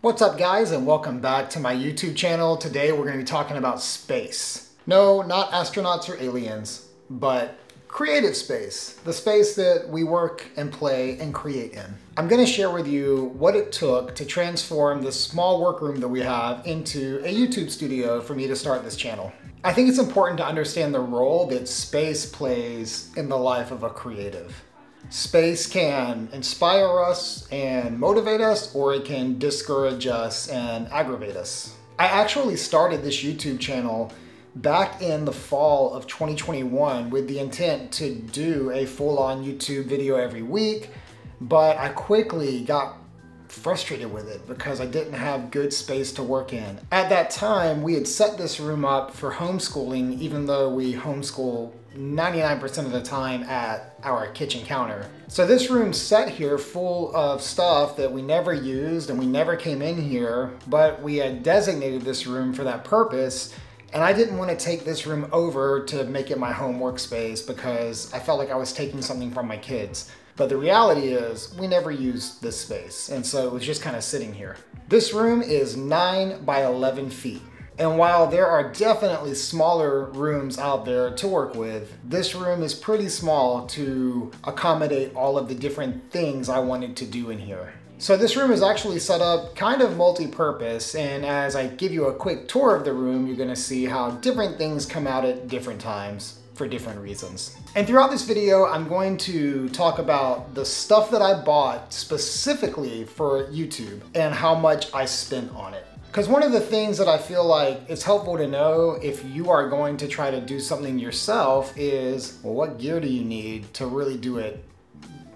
What's up guys, and welcome back to my YouTube channel. Today we're going to be talking about space. No, not astronauts or aliens, but creative space. The space that we work and play and create in. I'm going to share with you what it took to transform the small workroom that we have into a YouTube studio for me to start this channel. I think it's important to understand the role that space plays in the life of a creative. Space can inspire us and motivate us, or it can discourage us and aggravate us. I actually started this YouTube channel back in the fall of 2021 with the intent to do a full-on YouTube video every week, but I quickly got frustrated with it because I didn't have good space to work in. At that time, we had set this room up for homeschooling, even though we homeschool 99% of the time at our kitchen counter. So this room sat here full of stuff that we never used and we never came in here, but we had designated this room for that purpose. And I didn't want to take this room over to make it my home workspace because I felt like I was taking something from my kids. But the reality is we never used this space. And so it was just kind of sitting here. This room is 9 by 11 feet. And while there are definitely smaller rooms out there to work with, this room is pretty small to accommodate all of the different things I wanted to do in here. So this room is actually set up kind of multi-purpose, and as I give you a quick tour of the room, you're gonna see how different things come out at different times for different reasons. And throughout this video, I'm going to talk about the stuff that I bought specifically for YouTube and how much I spent on it. Because one of the things that I feel like it's helpful to know if you are going to try to do something yourself is, well, what gear do you need to really do it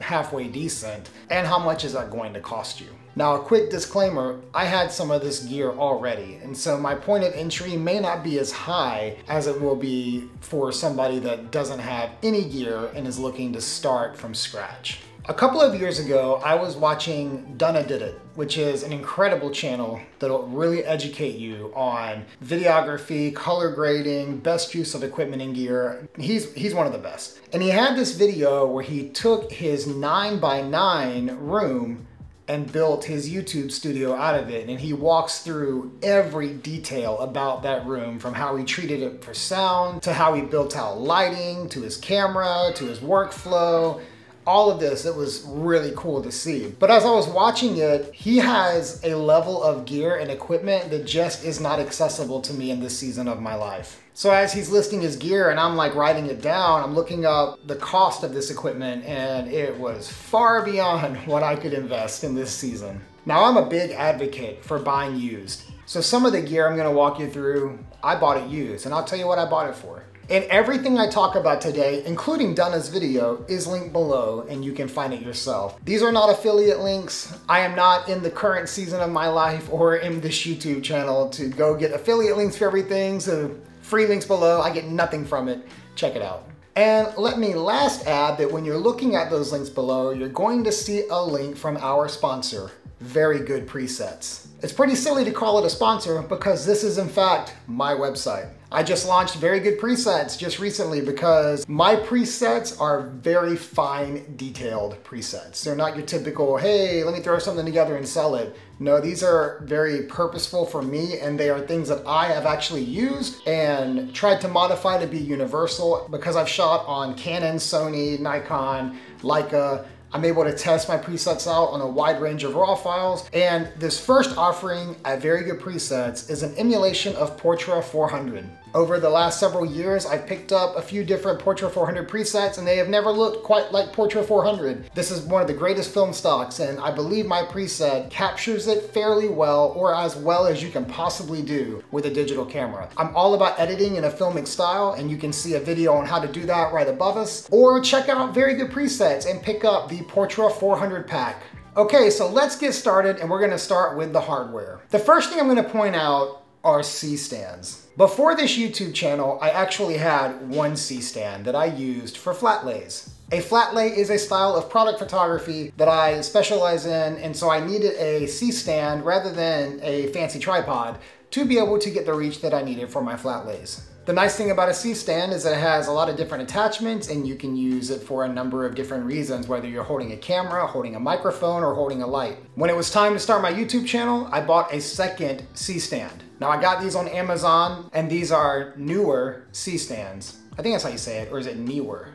halfway decent, and how much is that going to cost you? Now, a quick disclaimer, I had some of this gear already, and so my point of entry may not be as high as it will be for somebody that doesn't have any gear and is looking to start from scratch. A couple of years ago, I was watching Dunna Did It, which is an incredible channel that'll really educate you on videography, color grading, best use of equipment and gear. He's one of the best. And he had this video where he took his 9 by 9 room and built his YouTube studio out of it. And he walks through every detail about that room, from how he treated it for sound, to how he built out lighting, to his camera, to his workflow. All of this, it was really cool to see. But as I was watching it, he has a level of gear and equipment that just is not accessible to me in this season of my life. So as he's listing his gear and I'm like writing it down, I'm looking up the cost of this equipment, and it was far beyond what I could invest in this season. Now, I'm a big advocate for buying used. So some of the gear I'm gonna walk you through, I bought it used, and I'll tell you what I bought it for. And everything I talk about today, including Dunna's video, is linked below and you can find it yourself. These are not affiliate links. I am not in the current season of my life or in this YouTube channel to go get affiliate links for everything, so free links below, I get nothing from it. Check it out. And let me last add that when you're looking at those links below, you're going to see a link from our sponsor, Very Good Presets. It's pretty silly to call it a sponsor because this is in fact my website. I just launched Very Good Presets just recently because my presets are very fine detailed presets. They're not your typical, hey, let me throw something together and sell it. No, these are very purposeful for me, and they are things that I have actually used and tried to modify to be universal because I've shot on Canon, Sony, Nikon, Leica. I'm able to test my presets out on a wide range of raw files. And this first offering at Very Good Presets is an emulation of Portra 400. Over the last several years, I've picked up a few different Portra 400 presets, and they have never looked quite like Portra 400. This is one of the greatest film stocks, and I believe my preset captures it fairly well, or as well as you can possibly do with a digital camera. I'm all about editing in a filmic style, and you can see a video on how to do that right above us. Or check out Very Good Presets and pick up the Portra 400 pack. Okay, so let's get started, and we're gonna start with the hardware. The first thing I'm gonna point out are C-Stands. Before this YouTube channel, I actually had one C-Stand that I used for flat lays. A flat lay is a style of product photography that I specialize in, and so I needed a C-Stand rather than a fancy tripod to be able to get the reach that I needed for my flat lays. The nice thing about a C-Stand is that it has a lot of different attachments and you can use it for a number of different reasons, whether you're holding a camera, holding a microphone, or holding a light. When it was time to start my YouTube channel, I bought a second C-Stand. Now I got these on Amazon and these are newer C-Stands. I think that's how you say it, or is it newer?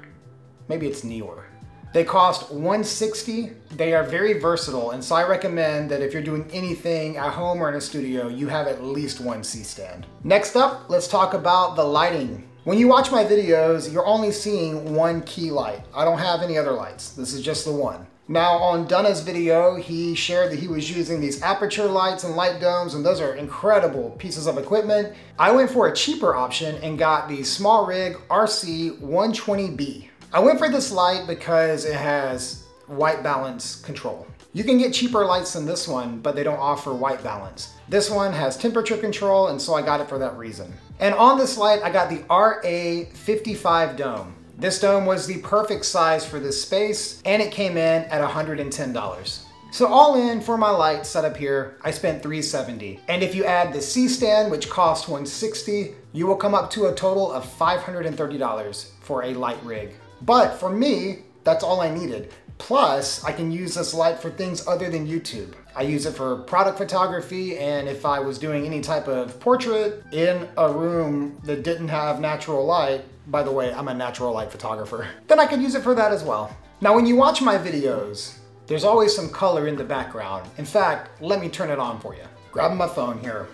Maybe it's newer. They cost $160. They are very versatile, and so I recommend that if you're doing anything at home or in a studio, you have at least one C-Stand. Next up, let's talk about the lighting. When you watch my videos, you're only seeing one key light. I don't have any other lights. This is just the one. Now on Dunna's video, he shared that he was using these aperture lights and light domes, and those are incredible pieces of equipment. I went for a cheaper option and got the SmallRig RC120B. I went for this light because it has white balance control. You can get cheaper lights than this one, but they don't offer white balance. This one has temperature control, and so I got it for that reason. And on this light, I got the RA55 dome. This dome was the perfect size for this space, and it came in at $110. So all in for my light setup here, I spent $370. And if you add the C-Stand, which cost $160, you will come up to a total of $530 for a light rig. But for me, that's all I needed. Plus, I can use this light for things other than YouTube. I use it for product photography, and if I was doing any type of portrait in a room that didn't have natural light, by the way, I'm a natural light photographer, then I could use it for that as well. Now, when you watch my videos, there's always some color in the background. In fact, let me turn it on for you. Grabbing my phone here,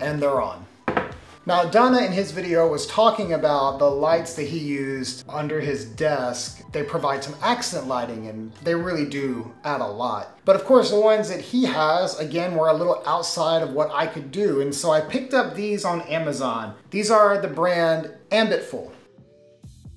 and they're on. Now, Dunna in his video was talking about the lights that he used under his desk. They provide some accent lighting, and they really do add a lot. But of course, the ones that he has, again, were a little outside of what I could do, and so I picked up these on Amazon. These are the brand Ambitful.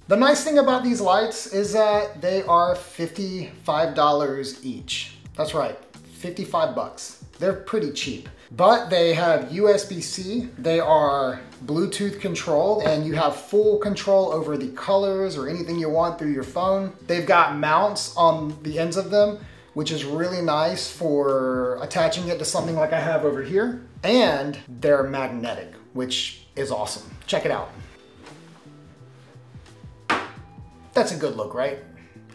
The nice thing about these lights is that they are $55 each. That's right, 55 bucks. They're pretty cheap. But they have USB-C, they are Bluetooth controlled, and you have full control over the colors or anything you want through your phone. They've got mounts on the ends of them, which is really nice for attaching it to something like I have over here. And they're magnetic, which is awesome. Check it out. That's a good look, right?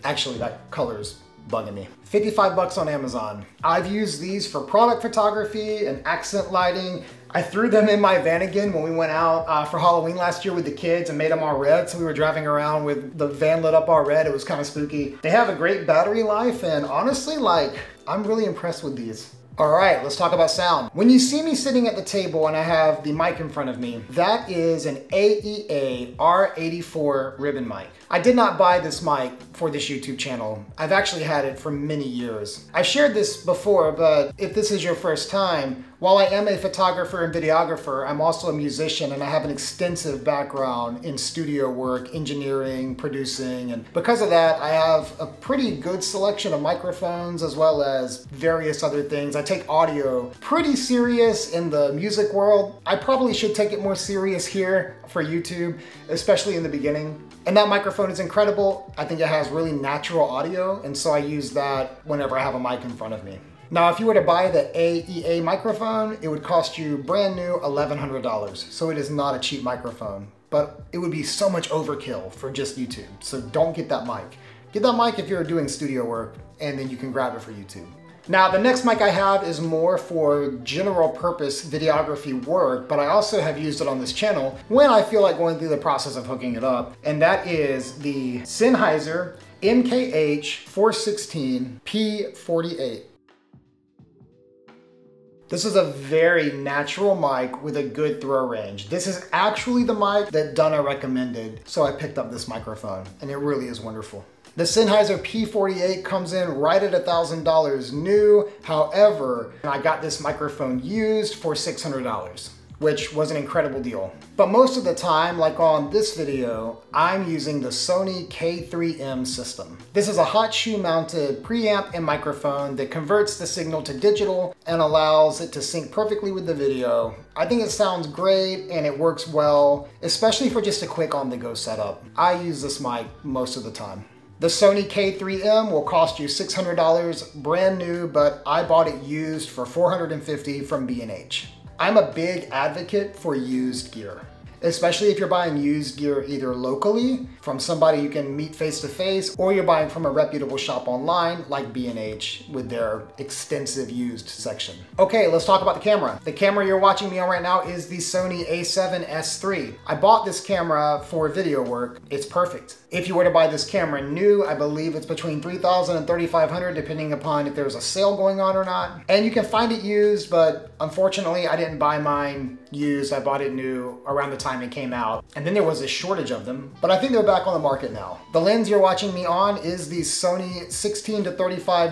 Actually, that color's bugging me. 55 bucks on Amazon. I've used these for product photography and accent lighting. I threw them in my Vanagon when we went out for Halloween last year with the kids and made them all red. So we were driving around with the van lit up all red. It was kind of spooky. They have a great battery life, and honestly, like, I'm really impressed with these. All right, let's talk about sound. When you see me sitting at the table and I have the mic in front of me, that is an AEA R84 ribbon mic. I did not buy this mic for this YouTube channel. I've actually had it for many years. I've shared this before, but if this is your first time, while I am a photographer and videographer, I'm also a musician, and I have an extensive background in studio work, engineering, producing, and because of that, I have a pretty good selection of microphones as well as various other things. I take audio pretty serious in the music world. I probably should take it more serious here for YouTube, especially in the beginning. And that microphone is incredible. I think it has really natural audio, and so I use that whenever I have a mic in front of me. Now, if you were to buy the AEA microphone, it would cost you brand new $1,100. So it is not a cheap microphone, but it would be so much overkill for just YouTube. So don't get that mic. Get that mic if you're doing studio work, and then you can grab it for YouTube. Now, the next mic I have is more for general purpose videography work, but I also have used it on this channel when I feel like going through the process of hooking it up. And that is the Sennheiser MKH-416 P48. This is a very natural mic with a good throw range. This is actually the mic that Dunna recommended, so I picked up this microphone, and it really is wonderful. The Sennheiser P48 comes in right at $1,000 new. However, I got this microphone used for $600, which was an incredible deal. But most of the time, like on this video, I'm using the Sony K3M system. This is a hot shoe mounted preamp and microphone that converts the signal to digital and allows it to sync perfectly with the video. I think it sounds great and it works well, especially for just a quick on the go setup. I use this mic most of the time. The Sony K3M will cost you $600 brand new, but I bought it used for $450 from B&H. I'm a big advocate for used gear. especially if you're buying used gear either locally from somebody you can meet face to face, or you're buying from a reputable shop online like B&H with their extensive used section. Okay, let's talk about the camera. The camera you're watching me on right now is the Sony A7S III. I bought this camera for video work. It's perfect. If you were to buy this camera new, I believe it's between $3,000 and $3,500 depending upon if there's a sale going on or not. And you can find it used, but unfortunately I didn't buy mine used. I bought it new around the time it came out. And then there was a shortage of them, but I think they're back on the market now. The lens you're watching me on is the Sony 16-35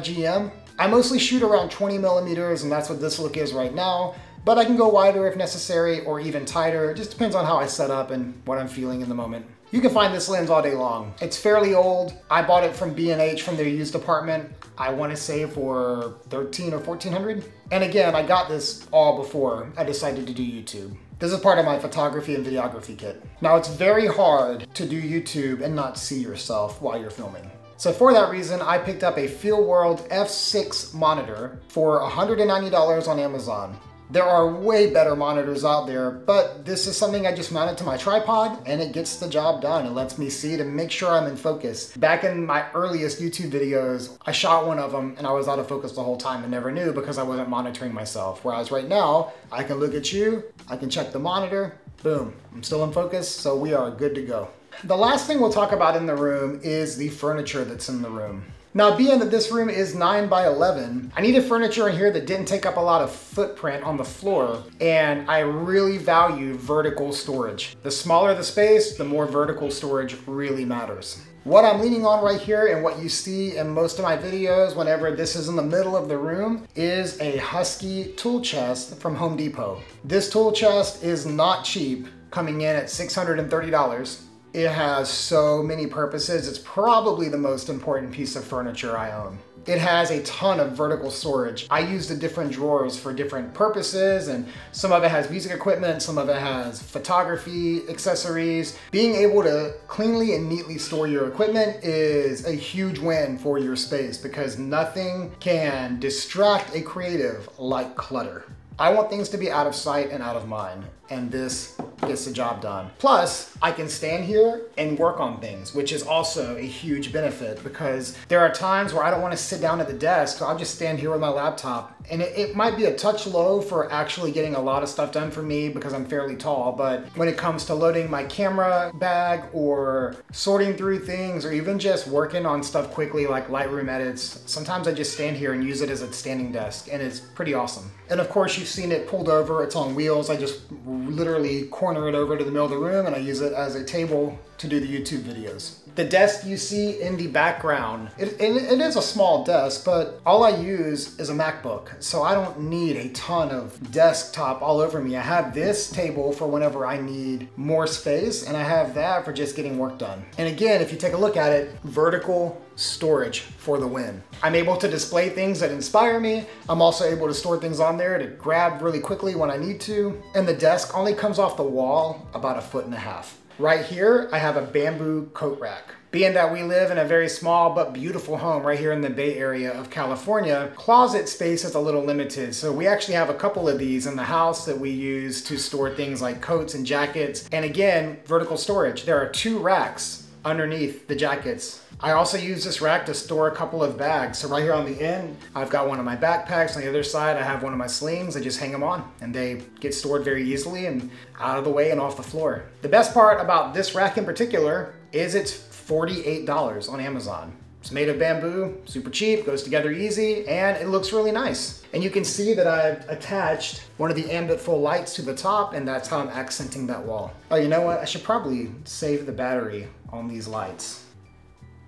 GM. I mostly shoot around 20mm and that's what this look is right now. But I can go wider if necessary or even tighter. It just depends on how I set up and what I'm feeling in the moment. You can find this lens all day long. It's fairly old. I bought it from B&H from their used department. I want to say for $1,300 or $1,400. And again, I got this all before I decided to do YouTube. This is part of my photography and videography kit. Now it's very hard to do YouTube and not see yourself while you're filming. So for that reason, I picked up a Feel World F6 monitor for $190 on Amazon. There are way better monitors out there, but this is something I just mounted to my tripod and it gets the job done. It lets me see to make sure I'm in focus. Back in my earliest YouTube videos, I shot one of them and I was out of focus the whole time and never knew because I wasn't monitoring myself. Whereas right now, I can look at you, I can check the monitor, boom, I'm still in focus, so we are good to go. The last thing we'll talk about in the room is the furniture that's in the room. Now, being that this room is 9 by 11, I needed furniture in here that didn't take up a lot of footprint on the floor, and I really value vertical storage. The smaller the space, the more vertical storage really matters. What I'm leaning on right here and what you see in most of my videos whenever this is in the middle of the room is a Husky tool chest from Home Depot. This tool chest is not cheap, coming in at $630. It has so many purposes. It's probably the most important piece of furniture I own. It has a ton of vertical storage. I use the different drawers for different purposes, and some of it has music equipment, some of it has photography, accessories. Being able to cleanly and neatly store your equipment is a huge win for your space because nothing can distract a creative like clutter. I want things to be out of sight and out of mind, and this gets the job done. Plus, I can stand here and work on things, which is also a huge benefit because there are times where I don't want to sit down at the desk, so I'll just stand here with my laptop. And it might be a touch low for actually getting a lot of stuff done for me because I'm fairly tall, but when it comes to loading my camera bag or sorting through things or even just working on stuff quickly like Lightroom edits, sometimes I just stand here and use it as a standing desk, and it's pretty awesome. And of course, you've seen it pulled over, it's on wheels. I just literally corner it over to the middle of the room and I use it as a table to do the YouTube videos. The desk you see in the background, it is a small desk, but all I use is a MacBook, so I don't need a ton of desktop all over me. I have this table for whenever I need more space, and I have that for just getting work done. And again, if you take a look at it, vertical storage for the win. I'm able to display things that inspire me. I'm also able to store things on there to grab really quickly when I need to. And the desk only comes off the wall about a foot and a half. Right here, I have a bamboo coat rack. Being that we live in a very small but beautiful home right here in the Bay Area of California, closet space is a little limited. So we actually have a couple of these in the house that we use to store things like coats and jackets. And again, vertical storage. There are two racks underneath the jackets. I also use this rack to store a couple of bags. So right here on the end, I've got one of my backpacks. On the other side, I have one of my slings. I just hang them on and they get stored very easily and out of the way and off the floor. The best part about this rack in particular is it's $48 on Amazon. It's made of bamboo, super cheap, goes together easy, and it looks really nice. And you can see that I've attached one of the Ambitful lights to the top, and that's how I'm accenting that wall. Oh, you know what? I should probably save the battery on these lights.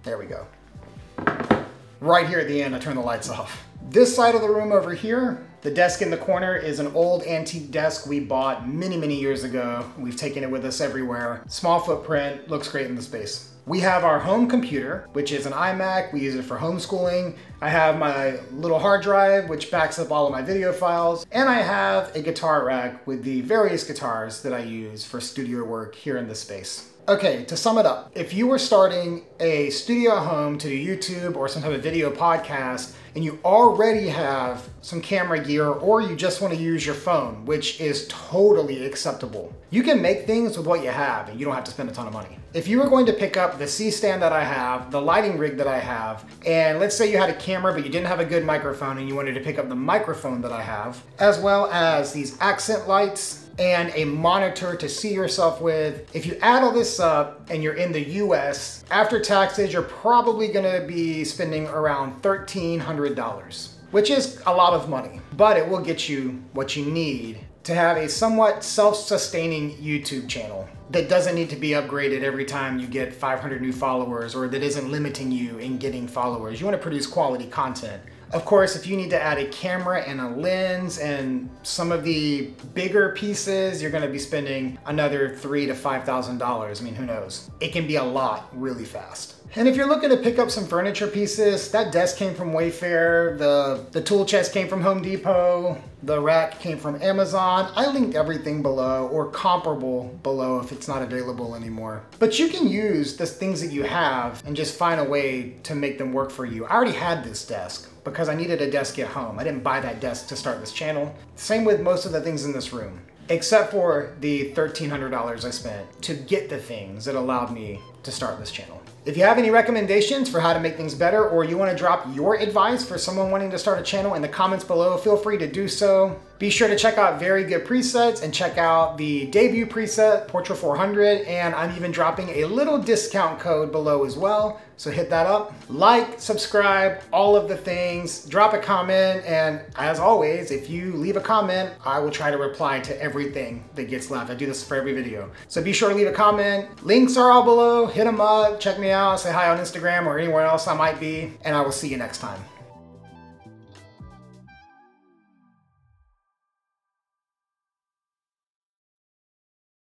There we go. Right here at the end, I turn the lights off. This side of the room over here, the desk in the corner is an old antique desk we bought many, many years ago. We've taken it with us everywhere. Small footprint, looks great in the space. We have our home computer, which is an iMac. We use it for homeschooling. I have my little hard drive, which backs up all of my video files. And I have a guitar rack with the various guitars that I use for studio work here in this space. Okay, to sum it up, if you were starting a studio at home to do YouTube or some type of video podcast, and you already have some camera gear, or you just want to use your phone, which is totally acceptable, you can make things with what you have and you don't have to spend a ton of money. If you were going to pick up the C-Stand that I have, the lighting rig that I have, and let's say you had a camera but you didn't have a good microphone and you wanted to pick up the microphone that I have, as well as these accent lights, and a monitor to see yourself with. If you add all this up and you're in the US, after taxes, you're probably gonna be spending around $1,300, which is a lot of money, but it will get you what you need to have a somewhat self-sustaining YouTube channel that doesn't need to be upgraded every time you get 500 new followers, or that isn't limiting you in getting followers. You wanna produce quality content. Of course, if you need to add a camera and a lens and some of the bigger pieces, you're gonna be spending another $3,000 to $5,000. I mean, who knows? It can be a lot really fast. And if you're looking to pick up some furniture pieces, that desk came from Wayfair, the tool chest came from Home Depot, the rack came from Amazon. I linked everything below, or comparable below if it's not available anymore. But you can use the things that you have and just find a way to make them work for you. I already had this desk because I needed a desk at home. I didn't buy that desk to start this channel. Same with most of the things in this room, except for the $1,300 I spent to get the things that allowed me to start this channel. If you have any recommendations for how to make things better, or you want to drop your advice for someone wanting to start a channel in the comments below, feel free to do so. Be sure to check out Very Good Presets and check out the debut preset, Portra 400, and I'm even dropping a little discount code below as well, so hit that up. Like, subscribe, all of the things, drop a comment, and as always, if you leave a comment, I will try to reply to everything that gets left. I do this for every video. So be sure to leave a comment. Links are all below, hit them up, check me out, say hi on Instagram or anywhere else I might be, and I will see you next time.